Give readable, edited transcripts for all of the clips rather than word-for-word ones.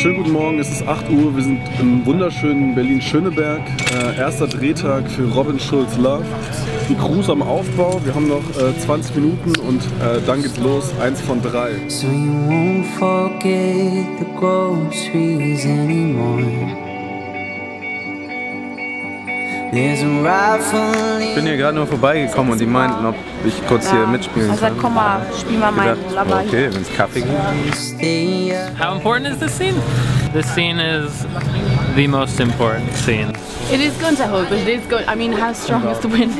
Schönen guten Morgen, es ist 8 Uhr, wir sind im wunderschönen Berlin-Schöneberg. Erster Drehtag für Robin Schulz Love. Die Crews am Aufbau, wir haben noch 20 Minuten und dann geht's los, 1 von 3. So you won't forget the groceries anymore. Ich bin hier gerade nur vorbeigekommen und die meinten, ob ich kurz hier mitspielen kann. Also komm mal, spiel mal meinen Labber. Okay, wenn es Kaffee gibt. How important is this scene? This scene is the most important scene. It is going to help, but it is going, I mean, how strong is the wind?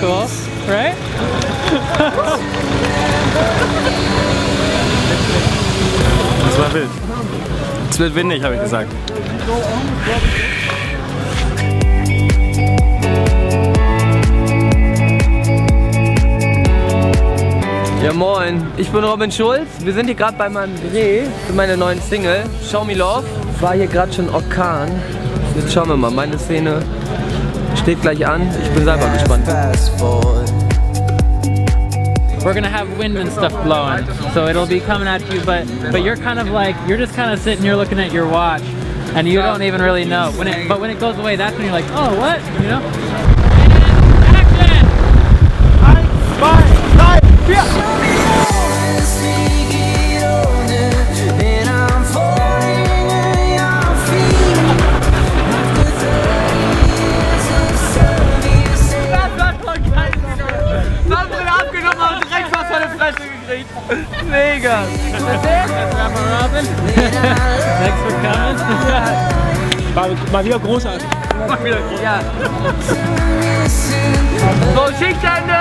Cool, right? Das war wild. Es wird windig, habe ich gesagt. Ja moin, ich bin Robin Schulz. Wir sind hier gerade bei meinem Dreh für meine neuen Single Show Me Love. War hier gerade schon Orkan. Jetzt schauen wir mal, meine Szene steht gleich an. Ich bin selber gespannt. We're gonna have wind and stuff blowing, so it'll be coming at you. But you're kind of like, you're just kind of sitting, you're looking at your watch, and you don't even really know. But when it goes away, that's when you're like, oh, what? You know? And action! 1, 2, 3, 4. Mega! Thanks for coming. Mal wieder großartig. Mal wieder großartig. Ja. So, Schichtende!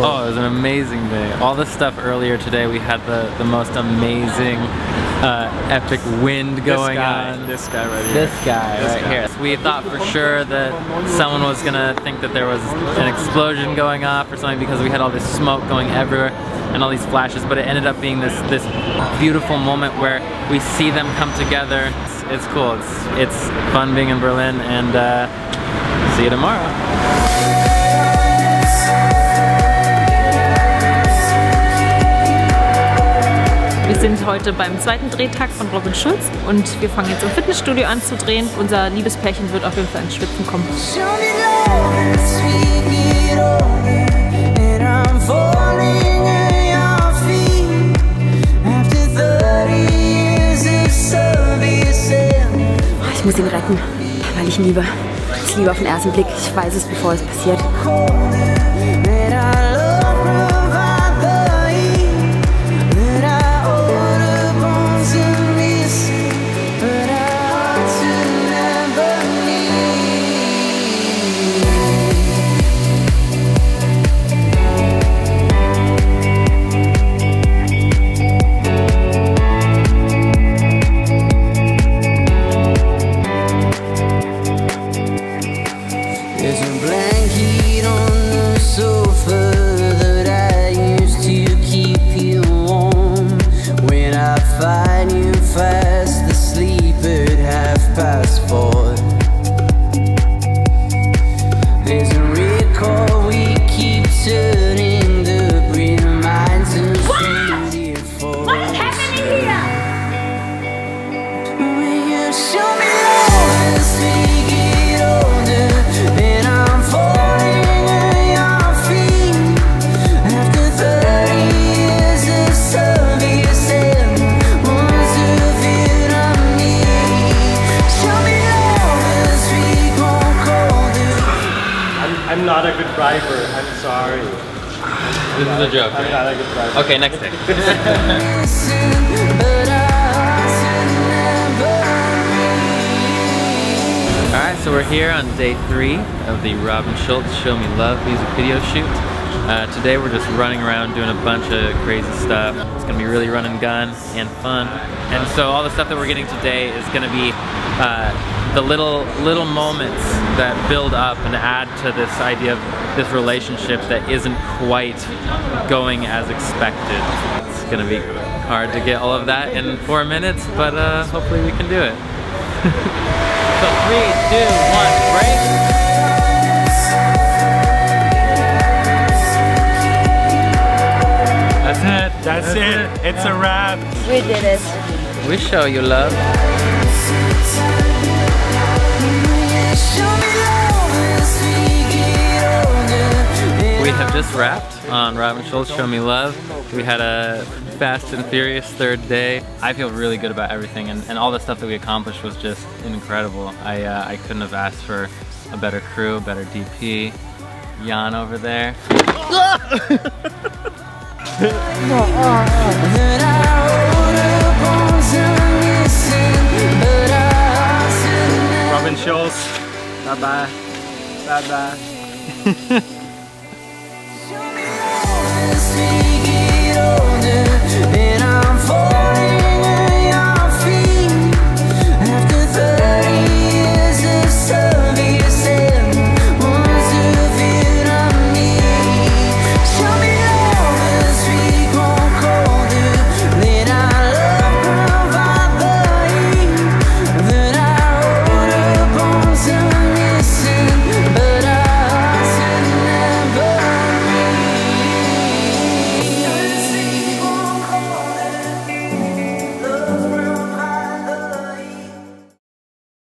Oh, it was an amazing day. All the stuff earlier today, we had the most amazing epic wind going on. This guy right here. This guy right here. We thought for sure that someone was gonna think that there was an explosion going off or something because we had all this smoke going everywhere and all these flashes, but it ended up being this beautiful moment where we see them come together. It's cool. It's fun being in Berlin, and see you tomorrow. Wir sind heute beim zweiten Drehtag von Robin Schulz und wir fangen jetzt im Fitnessstudio an zu drehen. Unser Liebespärchen wird auf jeden Fall ins Schwitzen kommen. Ich muss ihn retten, weil ich ihn liebe. Ich liebe auf den ersten Blick. Ich weiß es, bevor es passiert. I'm not a good driver, I'm sorry. This is a joke, right? I'm not a good driver. Okay, next day. Alright, so we're here on day 3 of the Robin Schulz Show Me Love music video shoot. Today we're just running around doing a bunch of crazy stuff. It's gonna be really run and gun and fun. And so all the stuff that we're getting today is gonna be the little moments that build up and add to this idea of this relationship that isn't quite going as expected. It's gonna be hard to get all of that in 4 minutes, but hopefully we can do it. So 3, 2, 1, break. That's it. That's it. It's a wrap. We did it. We show you love. We have just wrapped on Robin Schulz, Show Me Love. We had a fast and furious third day. I feel really good about everything, and all the stuff that we accomplished was just incredible. I couldn't have asked for a better crew, a better DP. Jan over there. Robin Schulz. Bye bye. Bye bye.